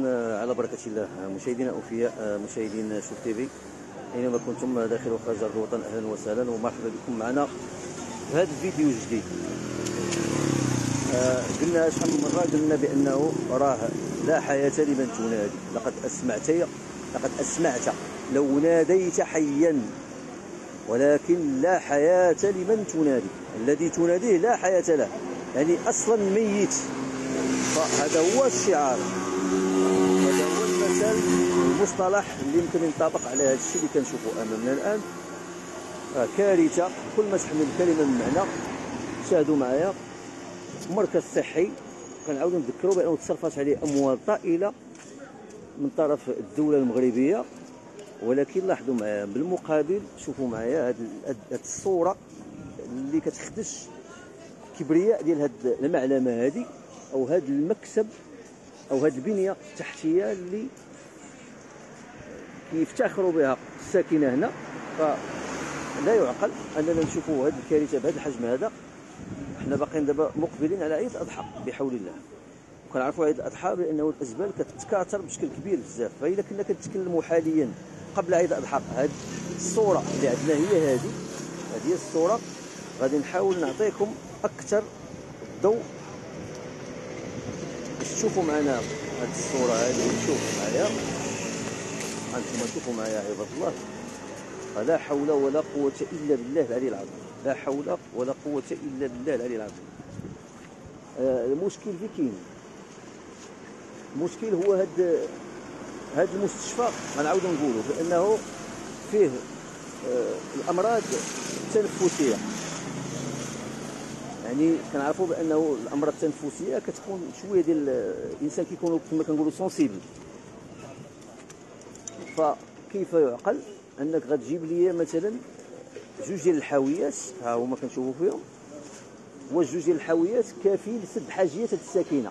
على بركة الله مشاهدينا أوفياء مشاهدين شوف تيفي أينما كنتم داخل وخارج أرض الوطن، أهلا وسهلا ومرحبا بكم معنا في هذا الفيديو الجديد. قلنا شحال من مرة قلنا بأنه راه لا حياة لمن تنادي، لقد أسمعت لو ناديت حيا، ولكن لا حياة لمن تنادي، الذي تناديه لا حياة له، يعني أصلا ميت. فهذا هو الشعار، هذا هو المثل المصطلح اللي يمكن ينطبق على هذا الشيء اللي كنشوفوا امامنا الان. كارثه كل ما تحمل الكلمه من معنى. شاهدوا معايا المركز الصحي، كنعاودوا نذكروا بانه تصرفات عليه اموال طائله من طرف الدوله المغربيه، ولكن لاحظوا معايا بالمقابل، شوفوا معايا هذه الصوره اللي كتخدش الكبرياء ديال هذه المعلمه هذه، او هذا المكسب، او هذه البنيه التحتيه اللي كيفتخروا بها الساكنه هنا. فلا يعقل اننا نشوفوا هذه الكارثه بهذا الحجم هذا. حنا باقيين دابا مقبلين على عيد الاضحى بحول الله، وكنعرفوا عيد الاضحى بانه الازبال كتتكاثر بشكل كبير بزاف. فاذا كنا كنتكلموا حاليا قبل عيد الاضحى، هذه الصوره اللي عندنا هي هذه هي الصوره. غادي نحاول نعطيكم اكثر ضوء، شوفوا معنا هذه الصوره هذه، شوفوا معايا انتم، شوفوا معايا عباد الله. لا حول ولا قوه الا بالله العلي العظيم، لا حول ولا قوه الا بالله العلي العظيم. المشكل اللي كاين، المشكل هو هذا المستشفى. غنعاود نقولوا بانه فيه الامراض التنفسيه، يعني كنعرفوا بانه الامراض التنفسيه كتكون شويه ديال الانسان كيكونوا كما كنقولوا سونسيبل. فكيف يعقل انك غتجيب لي مثلا جوج ديال الحاويات، ها هما كنشوفوا فيهم، وجوج ديال الحاويات كافيين لسد حاجيات هذه الساكنه.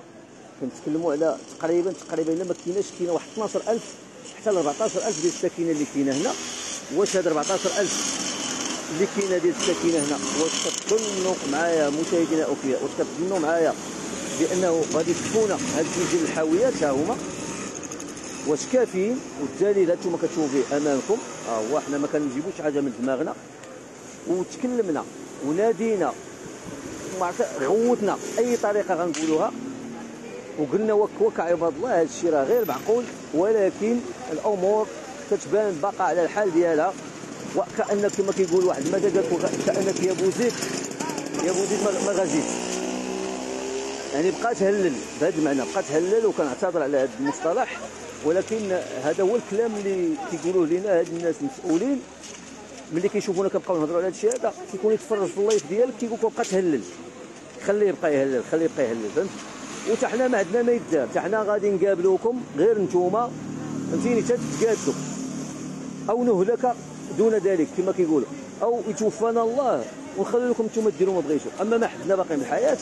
كنتكلموا على تقريبا الا ما كايناش كاينه واحد 12000 حتى ل 14000 ديال الساكنه اللي كاينه هنا. واش هاد 14000 اللي كاينه ديال الساكنه هنا، واش كتظنوا معايا مشاهدينا الاوفياء، واش كتظنوا معايا بانه غادي تكون هاد جوج ديال الحاويات ها هما واش كافيين؟ والدليل هانتوما كتشوفوه امامكم. ها هو، حنا ما كنجيبوش حاجه من دماغنا، وتكلمنا ونادينا غوتنا اي طريقه غنقولوها، وقلنا وكا عباد الله هاد الشيء راه غير معقول، ولكن الامور كتبان باقا على الحال ديالها. وكأن كما كيقول واحد ماذا قالك، كأنك يا بوزيد يا بوزيد ما غازيت، يعني بقى تهلل بهذا المعنى، بقى تهلل. وكنعتذر على هذا المصطلح، ولكن هذا هو الكلام اللي كيقولوه لنا هاد الناس المسؤولين. ملي كيشوفونا كنبقاو نهضروا على هذا الشيء هذا، كيكون يتفرج في اللايف ديالك كيقول لك بقى تهلل، خليه يبقى يهلل، خليه يبقى يهلل، فهمت؟ وتا حنا ما عندنا ما يدار، تا حنا غادي نقابلوكم غير نتوما، فهمتيني، تتقادوا او نهلك دون ذلك كما كيقولوا، او يتوفانا الله ونخلي لكم انتم ديروا ما بغيتوا. اما ما حدنا باقي من الحياه،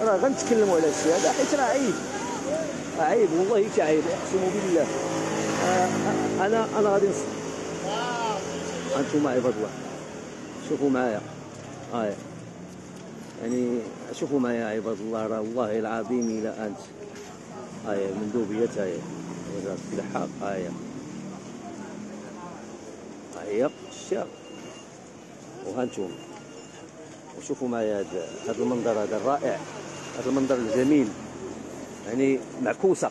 راه غنتكلموا على الشيء هذا، حيت راه عيب، عيب والله تا عيب، اقسم بالله. انا غادي نصدق انتم عباد الله. شوفوا معايا هايا، يعني شوفوا معايا عباد الله، راه والله العظيم الا انت هايا مندوبيات هايا وزاره الصحه هايا هي الشارع، وهانتوما وشوفوا معايا هذا المنظر، هذا الرائع، هذا المنظر الجميل، يعني معكوسه،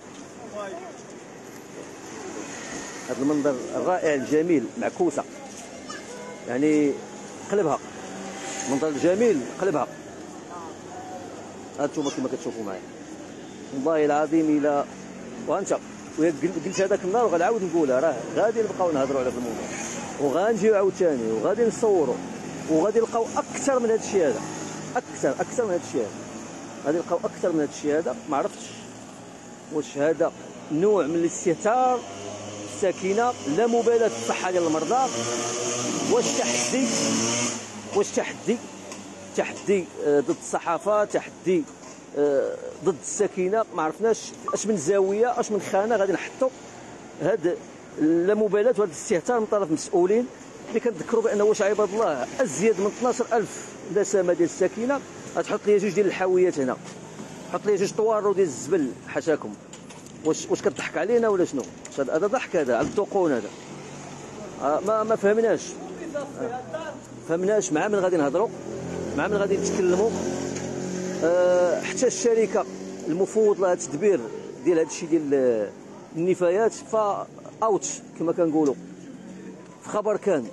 هذا المنظر الرائع الجميل معكوسه، يعني قلبها المنظر الجميل، قلبها. هانتوما كما كتشوفوا معايا والله العظيم الا وانت قلت هذاك النهار، وغنعاود نقولها، راه غادي نبقاو نهضروا على هذا الموضوع، وغنجيو عاوتاني، وغادي نصوروا، وغادي نلقاو اكثر من هذا الشيء هذا، اكثر من هذا الشيء هذا، غادي نلقاو اكثر من هذا الشيء هذا. ما عرفتش واش هذا نوع من الاستهتار الساكنه، لا مبالاه بالصحه ديال المرضى. واش تحدي ضد الصحافه، تحدي ضد الساكنه. ما عرفناش اش من زاويه، اش من خانه غادي نحطوا هذا لا مبالاه وهذا الاستهتار من طرف المسؤولين، اللي كنذكروا بانه واش عباد الله ازيد من 12000 نسمه ديال الساكنه. غتحط لي جوج ديال الحاويات هنا، حط لي جوج طوارو ديال الزبل حاشاكم، واش كتضحك علينا ولا شنو؟ هذا ضحك، هذا على الدقون، هذا ما فهمناش. فهمناش مع من غادي نهضروا، مع من غادي نتكلموا. حتى الشركه المفوض لها تدبير ديال هذا الشيء ديال النفايات فاوت كما كنقولوا. في خبر كان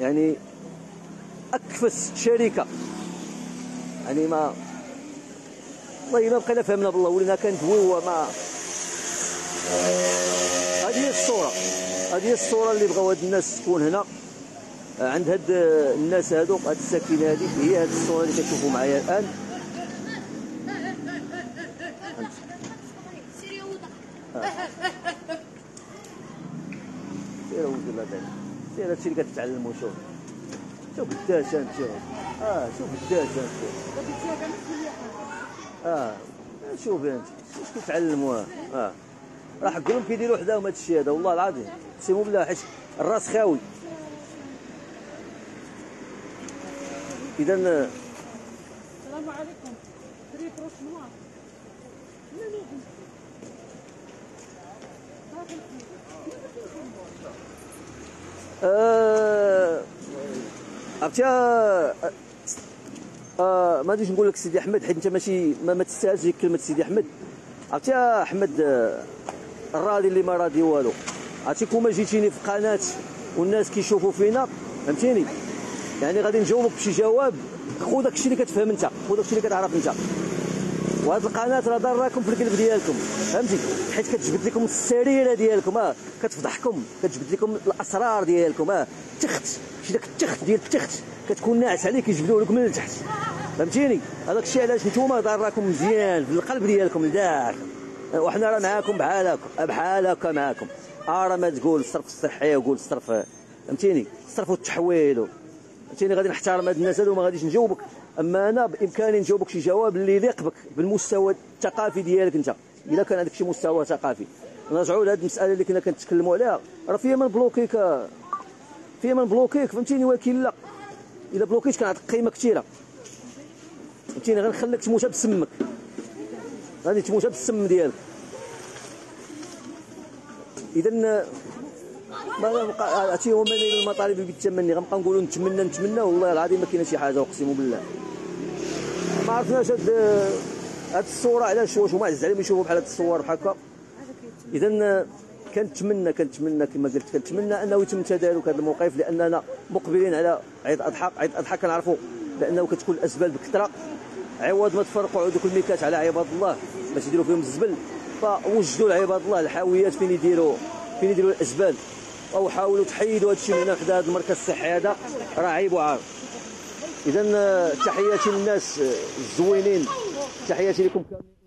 يعني اكفس شركه، يعني ما والله ما بقينا فهمنا بالله، ولينا كندويو. ما هذه هي الصوره، هذه هي الصوره اللي بغاو هاد الناس تكون هنا عند هاد الناس هادو، هاد الساكنه هادي هي هاد الصوره اللي كتشوفوا معايا الان. سير ودي الله يبارك، سير هادشي اللي كتتعلموا. شوف شوف قداش انت، شوف قداش انت، شوف انت واش كيتعلموا. راح كلهم كيديروا حداهم هذا الشيء هذا، والله العظيم اقسم بالله، حيت الراس خاوي. اذا السلام عليكم. تري بروش نوار ما غاديش نقول لك سيدي احمد، حيت انت ماشي ما تستاهلش ديك كلمه سيدي احمد. عرفتي يا احمد الراضي اللي ما راضي والو. عرفتي كون ما جيتيني في قناه والناس كيشوفوا فينا، فهمتيني، يعني غادي نجاوبك بشي جواب. خو داكشي اللي كتفهم انت، خو داكشي اللي كتعرف انت. وهاد القناه راه ضراكم في القلب ديالكم، فهمتي، حيت كتجبد لكم السريره ديالكم، كتفضحكم، كتجبد لكم الاسرار ديالكم. التخت، شي داك التخت ديال التخت كتكون ناعس عليك، يجبدوه لك من التحت، فهمتيني. هذاك الشيء علاش نتوما ضراكم مزيان في القلب ديالكم لداخل، وحنا راه معاكم بحال هكا، بحال هكا معاكم. راه ما تقول الصرف الصحي وقول الصرف، فهمتيني، الصرف والتحويل، فهمتيني. غادي نحترم هاد الناس هادو وما غاديش نجاوبك، اما انا بامكاني نجاوبك شي جواب اللي يليق بك بالمستوى الثقافي ديالك انت، الا كان عندك شي مستوى ثقافي. نرجعوا لهاد المساله اللي كنا كنتكلموا عليها، راه فيا ما نبلوكيك، فيا ما نبلوكيك، فهمتيني، ولكن لا، إلا بلوكيت كنعطيك قيمة كثيرة، فهمتيني. غنخليك تموتها بسمك، غادي تموتها بالسم ديالك. إذا ما عرفتي هما من المطالب بالتمني، غنبقى نقولوا نتمنى نتمنى، والله العظيم ما كاينه شي حاجة، أقسم بالله. ما عرفناش هاد الصورة علاش، واش هما عز عليهم يشوفوا بحال هاد الصور بحال هكا. إذا كنتمنى كما قلت، كنتمنى انه يتم تدارك هذا الموقف، لاننا مقبلين على عيد الاضحى. عيد الاضحى كنعرفوا لانه كتكون الاسبال بكثره، عوض ما تفرقوا ذوك الميكات على عباد الله باش يديروا فيهم الزبل، فوجدوا لعباد الله الحاويات فين يديروا الاسبال، او حاولوا تحيدوا هذا الشيء من هنا حدا هذا المركز الصحي هذا، راه عيب وعار. اذا تحياتي للناس الزوينين، تحياتي لكم كاملين.